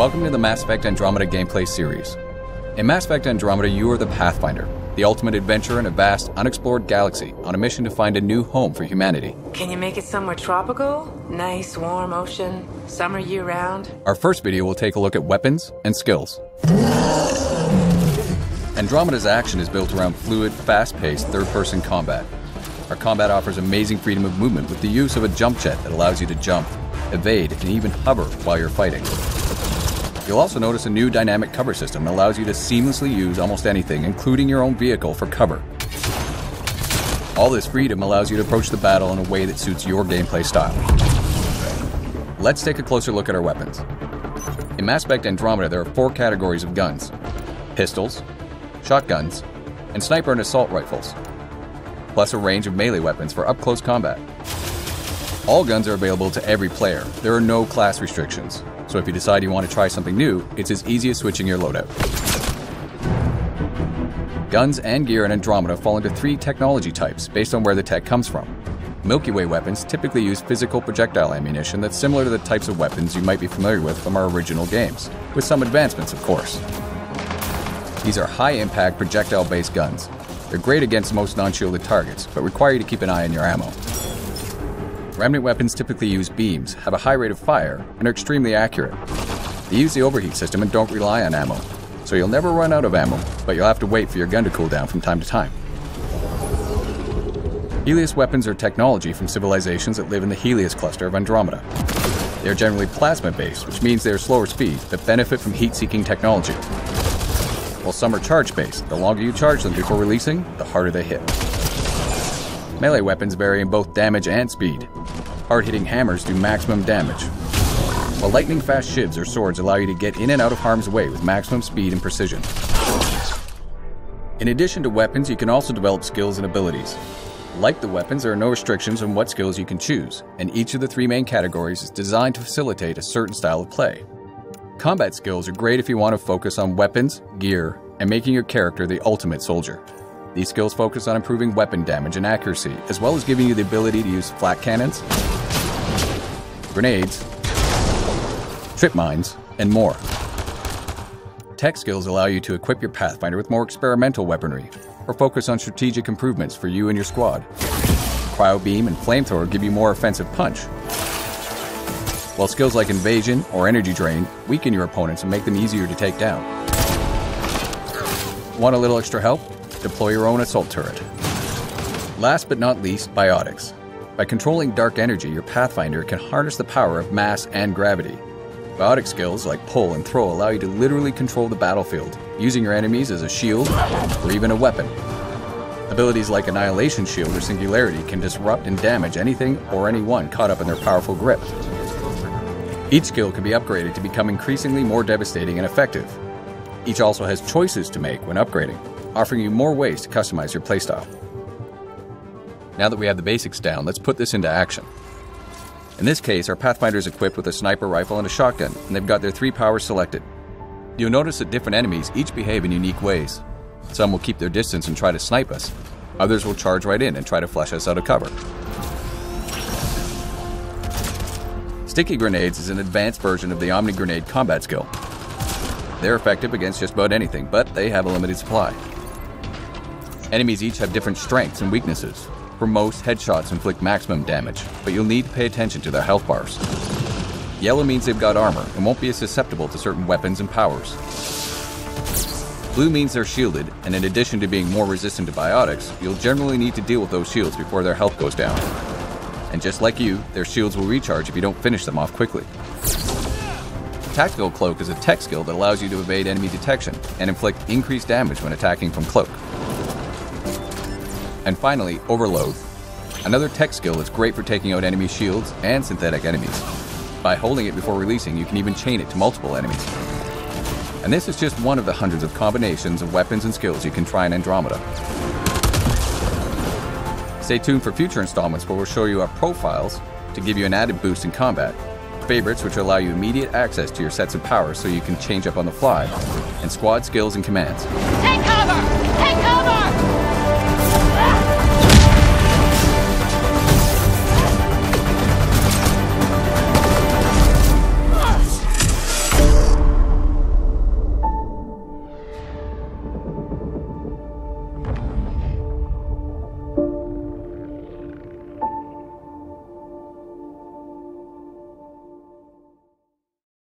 Welcome to the Mass Effect Andromeda gameplay series. In Mass Effect Andromeda, you are the Pathfinder, the ultimate adventurer in a vast, unexplored galaxy on a mission to find a new home for humanity. Can you make it somewhere tropical? Nice, warm ocean, summer year-round? Our first video will take a look at weapons and skills. Andromeda's action is built around fluid, fast-paced, third-person combat. Our combat offers amazing freedom of movement with the use of a jump jet that allows you to jump, evade, and even hover while you're fighting. You'll also notice a new dynamic cover system that allows you to seamlessly use almost anything, including your own vehicle, for cover. All this freedom allows you to approach the battle in a way that suits your gameplay style. Let's take a closer look at our weapons. In Mass Effect Andromeda, there are four categories of guns: pistols, shotguns, and sniper and assault rifles, plus a range of melee weapons for up-close combat. All guns are available to every player. There are no class restrictions. So if you decide you want to try something new, it's as easy as switching your loadout. Guns and gear in Andromeda fall into three technology types based on where the tech comes from. Milky Way weapons typically use physical projectile ammunition that's similar to the types of weapons you might be familiar with from our original games, with some advancements, of course. These are high-impact projectile-based guns. They're great against most non-shielded targets, but require you to keep an eye on your ammo. Remnant weapons typically use beams, have a high rate of fire, and are extremely accurate. They use the overheat system and don't rely on ammo, so you'll never run out of ammo, but you'll have to wait for your gun to cool down from time to time. Helios weapons are technology from civilizations that live in the Helios Cluster of Andromeda. They're generally plasma-based, which means they're slower speed, but benefit from heat-seeking technology. While some are charge-based, the longer you charge them before releasing, the harder they hit. Melee weapons vary in both damage and speed. Hard-hitting hammers do maximum damage, while lightning-fast shivs or swords allow you to get in and out of harm's way with maximum speed and precision. In addition to weapons, you can also develop skills and abilities. Like the weapons, there are no restrictions on what skills you can choose, and each of the three main categories is designed to facilitate a certain style of play. Combat skills are great if you want to focus on weapons, gear, and making your character the ultimate soldier. These skills focus on improving weapon damage and accuracy, as well as giving you the ability to use flat cannons, grenades, trip mines, and more. Tech skills allow you to equip your Pathfinder with more experimental weaponry, or focus on strategic improvements for you and your squad. Cryo Beam and Flamethrower give you more offensive punch, while skills like Invasion or Energy Drain weaken your opponents and make them easier to take down. Want a little extra help? Deploy your own assault turret. Last but not least, Biotics. By controlling dark energy, your Pathfinder can harness the power of mass and gravity. Biotic skills like Pull and Throw allow you to literally control the battlefield, using your enemies as a shield or even a weapon. Abilities like Annihilation Shield or Singularity can disrupt and damage anything or anyone caught up in their powerful grip. Each skill can be upgraded to become increasingly more devastating and effective. Each also has choices to make when upgrading, offering you more ways to customize your playstyle. Now that we have the basics down, let's put this into action. In this case, our Pathfinder is equipped with a sniper rifle and a shotgun, and they've got their three powers selected. You'll notice that different enemies each behave in unique ways. Some will keep their distance and try to snipe us. Others will charge right in and try to flush us out of cover. Sticky Grenades is an advanced version of the Omni Grenade combat skill. They're effective against just about anything, but they have a limited supply. Enemies each have different strengths and weaknesses. For most, headshots inflict maximum damage, but you'll need to pay attention to their health bars. Yellow means they've got armor and won't be as susceptible to certain weapons and powers. Blue means they're shielded, and in addition to being more resistant to biotics, you'll generally need to deal with those shields before their health goes down. And just like you, their shields will recharge if you don't finish them off quickly. Tactical Cloak is a tech skill that allows you to evade enemy detection and inflict increased damage when attacking from cloak. And finally, Overload, another tech skill that's great for taking out enemy shields and synthetic enemies. By holding it before releasing, you can even chain it to multiple enemies. And this is just one of the hundreds of combinations of weapons and skills you can try in Andromeda. Stay tuned for future installments where we'll show you our profiles to give you an added boost in combat, favorites which allow you immediate access to your sets of power so you can change up on the fly, and squad skills and commands.